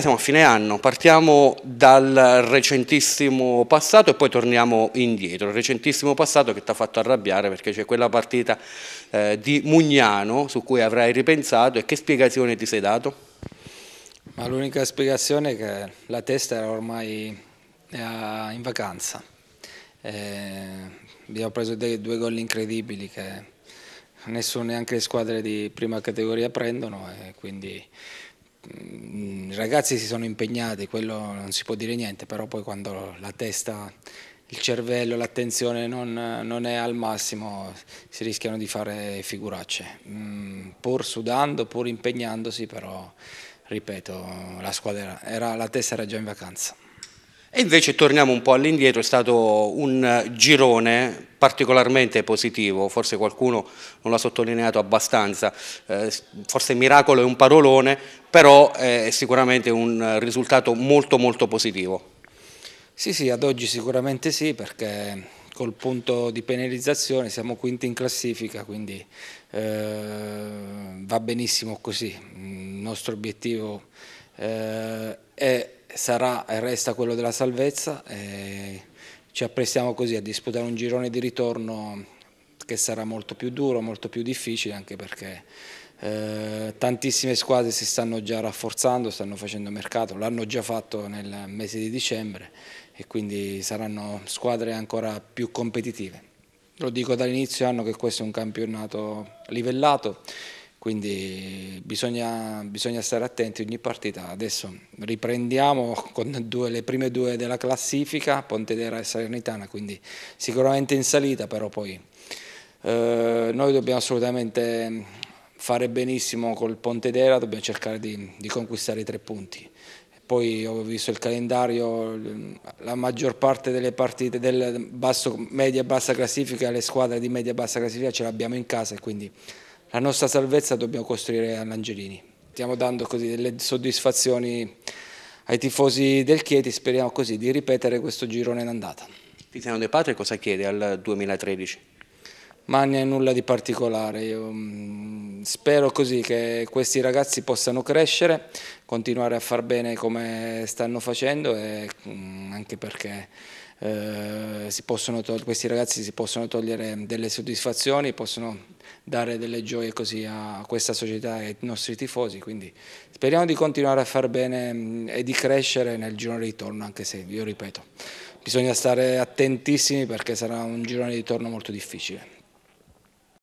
siamo a fine anno, partiamo dal recentissimo passato e poi torniamo indietro. Il recentissimo passato che ti ha fatto arrabbiare perché c'è quella partita di Mugnano su cui avrai ripensato, e che spiegazione ti sei dato? Ma l'unica spiegazione è che la testa era ormai in vacanza. Abbiamo preso dei due gol incredibili che nessuno, neanche le squadre di prima categoria, prendono, e quindi i ragazzi si sono impegnati, quello non si può dire niente, però poi quando la testa, il cervello, l'attenzione non è al massimo, si rischiano di fare figuracce, pur sudando, pur impegnandosi, però ripeto, la squadra era, la testa era già in vacanza. E invece torniamo un po' all'indietro, è stato un girone particolarmente positivo, forse qualcuno non l'ha sottolineato abbastanza, forse miracolo è un parolone, però è sicuramente un risultato molto positivo. Sì, ad oggi sicuramente sì, perché col punto di penalizzazione siamo quinti in classifica, quindi va benissimo così. Il nostro obiettivo sarà e resta quello della salvezza, e ci apprestiamo così a disputare un girone di ritorno che sarà molto più duro, molto più difficile, anche perché tantissime squadre si stanno già rafforzando, stanno facendo mercato, l'hanno già fatto nel mese di dicembre, e quindi saranno squadre ancora più competitive. Lo dico dall'inizio anno che questo è un campionato livellato, quindi bisogna stare attenti ogni partita. Adesso riprendiamo con le prime due della classifica, Pontedera e Salernitana, quindi sicuramente in salita, però poi noi dobbiamo assolutamente fare benissimo col Pontedera, dobbiamo cercare di conquistare i 3 punti. Poi ho visto il calendario, la maggior parte delle partite del media-bassa classifica, le squadre di media-bassa classifica ce l'abbiamo in casa, e quindi la nostra salvezza dobbiamo costruire all'Angelini. Stiamo dando così delle soddisfazioni ai tifosi del Chieti, speriamo così di ripetere questo girone d'andata. Tiziano De Patre cosa chiede al 2013? Ma non è nulla di particolare, io spero così che questi ragazzi possano crescere, continuare a far bene come stanno facendo, e anche perché questi ragazzi si possono togliere delle soddisfazioni, possono dare delle gioie così a questa società e ai nostri tifosi, quindi speriamo di continuare a far bene e di crescere nel girone di ritorno, anche se, io ripeto, bisogna stare attentissimi perché sarà un girone di ritorno molto difficile.